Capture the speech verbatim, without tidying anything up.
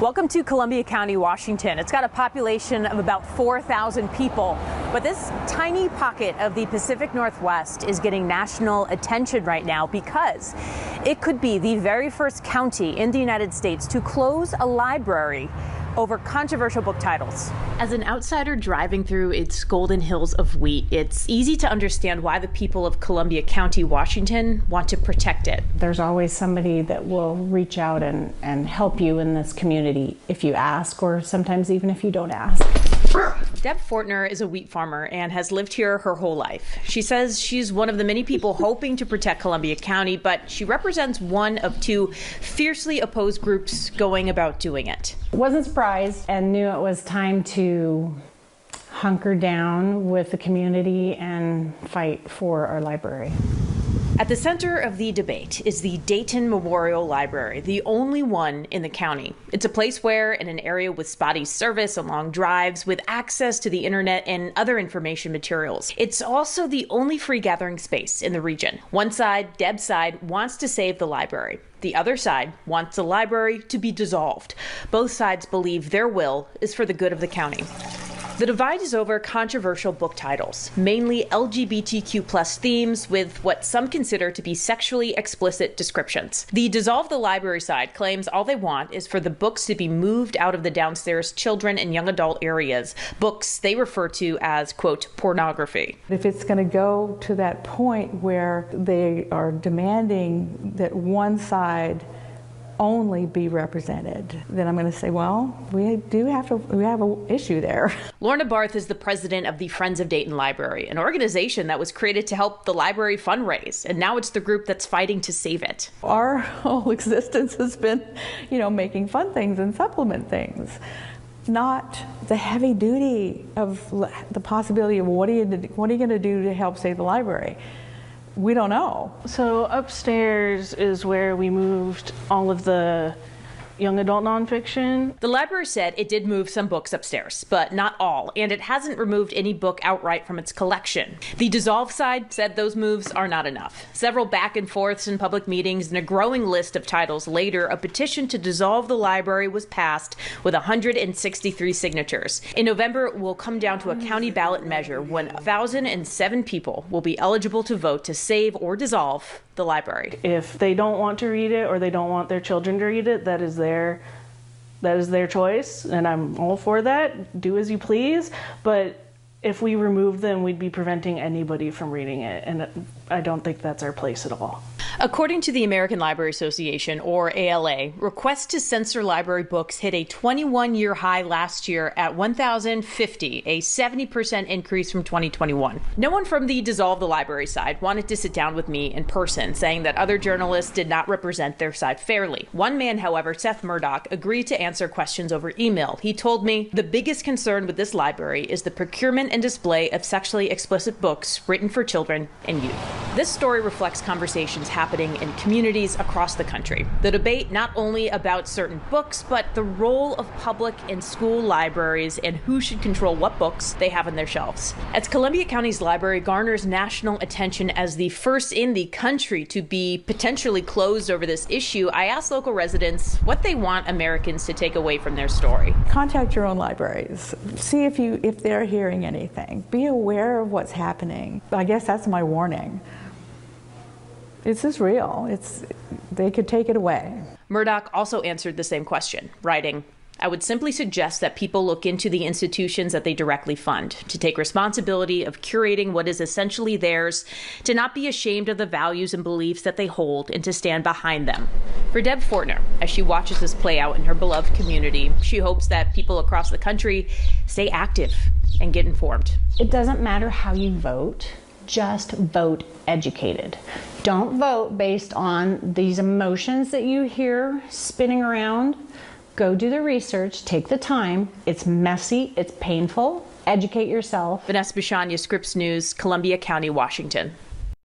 Welcome to Columbia County, Washington. It's got a population of about four thousand people, but this tiny pocket of the Pacific Northwest is getting national attention right now because it could be the very first county in the United States to close a library over controversial book titles. As an outsider driving through its golden hills of wheat, it's easy to understand why the people of Columbia County, Washington want to protect it. There's always somebody that will reach out and, and help you in this community if you ask, or sometimes even if you don't ask. Deb Fortner is a wheat farmer and has lived here her whole life. She says she's one of the many people hoping to protect Columbia County, but she represents one of two fiercely opposed groups going about doing it. Wasn't surprised and knew it was time to hunker down with the community and fight for our library. At the center of the debate is the Dayton Memorial Library, the only one in the county. It's a place where, in an area with spotty service and long drives, with access to the internet and other information materials, it's also the only free gathering space in the region. One side, Deb's side, wants to save the library. The other side wants the library to be dissolved. Both sides believe their will is for the good of the county. The divide is over controversial book titles, mainly L G B T Q plus themes with what some consider to be sexually explicit descriptions. The Dissolve the Library side claims all they want is for the books to be moved out of the downstairs children and young adult areas, books they refer to as, quote, pornography. If it's going to go to that point where they are demanding that one side only be represented, then I'm going to say, well, we do have to, we have an issue there. Lorna Barth is the president of the Friends of Dayton Library, an organization that was created to help the library fundraise, and now it's the group that's fighting to save it. Our whole existence has been, you know, making fun things and supplement things, not the heavy duty of the possibility of what are you, what are you going to do to help save the library? We don't know. So upstairs is where we moved all of the young adult nonfiction. The library said it did move some books upstairs, but not all, and it hasn't removed any book outright from its collection. The Dissolve side said those moves are not enough. Several back and forths in public meetings and a growing list of titles later, a petition to dissolve the library was passed with one hundred sixty-three signatures. In November, it will come down to a county ballot measure when one thousand seven people will be eligible to vote to save or dissolve the library. If they don't want to read it or they don't want their children to read it, that is their that is their choice, and I'm all for that. Do as you please. But if we remove them, we'd be preventing anybody from reading it, and I don't think that's our place at all. According to the American Library Association, or A L A, requests to censor library books hit a twenty-one year high last year at one thousand fifty, a seventy percent increase from twenty twenty-one. No one from the Dissolve the Library side wanted to sit down with me in person, saying that other journalists did not represent their side fairly. One man, however, Seth Murdoch, agreed to answer questions over email. He told me, "The biggest concern with this library is the procurement and display of sexually explicit books written for children and youth." This story reflects conversations happening in communities across the country. The debate not only about certain books, but the role of public and school libraries and who should control what books they have on their shelves. As Columbia County's library garners national attention as the first in the country to be potentially closed over this issue, I asked local residents what they want Americans to take away from their story. Contact your own libraries. See if you if they're hearing anything. Be aware of what's happening. I guess that's my warning. This is real. It's, they could take it away. Murdoch also answered the same question, writing, "I would simply suggest that people look into the institutions that they directly fund, to take responsibility of curating what is essentially theirs, to not be ashamed of the values and beliefs that they hold, and to stand behind them." For Deb Fortner, as she watches this play out in her beloved community, she hopes that people across the country stay active and get informed. It doesn't matter how you vote. Just vote educated. Don't vote based on these emotions that you hear spinning around. Go do the research, take the time. It's messy, it's painful. Educate yourself. Vanessa Bishania, Scripps News, Columbia County, Washington.